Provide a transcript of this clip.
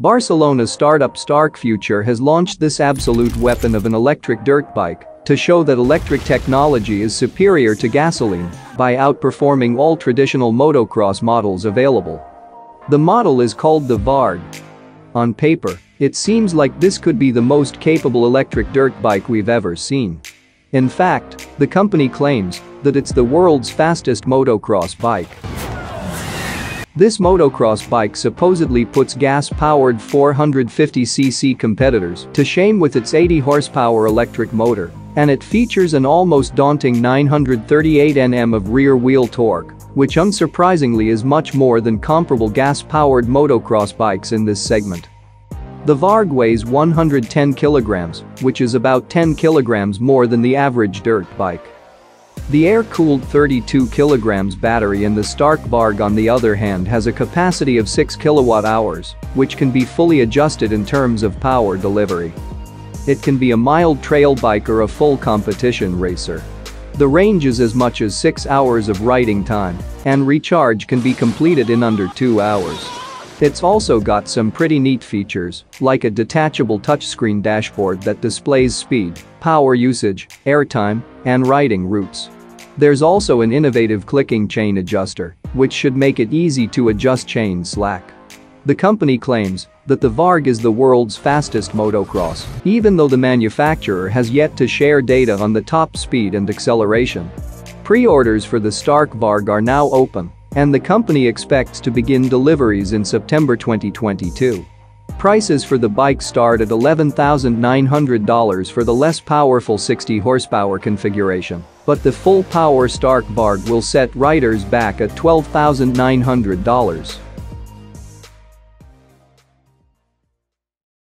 Barcelona's startup Stark Future has launched this absolute weapon of an electric dirt bike to show that electric technology is superior to gasoline by outperforming all traditional motocross models available. The model is called the VARG. On paper, it seems like this could be the most capable electric dirt bike we've ever seen. In fact, the company claims that it's the world's fastest motocross bike. This motocross bike supposedly puts gas-powered 450cc competitors to shame with its 80-horsepower electric motor, and it features an almost daunting 938 Nm of rear-wheel torque, which unsurprisingly is much more than comparable gas-powered motocross bikes in this segment. The VARG weighs 110 kilograms, which is about 10 kilograms more than the average dirt bike. The air-cooled 32 kilograms battery in the Stark VARG, on the other hand, has a capacity of 6 kilowatt-hours, which can be fully adjusted in terms of power delivery. It can be a mild trail bike or a full competition racer. The range is as much as 6 hours of riding time, and recharge can be completed in under 2 hours. It's also got some pretty neat features, like a detachable touchscreen dashboard that displays speed, power usage, airtime, and riding routes. There's also an innovative clicking chain adjuster, which should make it easy to adjust chain slack. The company claims that the VARG is the world's fastest motocross, even though the manufacturer has yet to share data on the top speed and acceleration. Pre-orders for the Stark VARG are now open, and the company expects to begin deliveries in September 2022. Prices for the bike start at $11,900 for the less powerful 60-horsepower configuration, but the full-power Stark VARG will set riders back at $12,900.